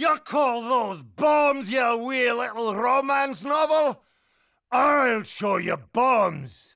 You call those bombs your wee little romance novel? I'll show you bombs.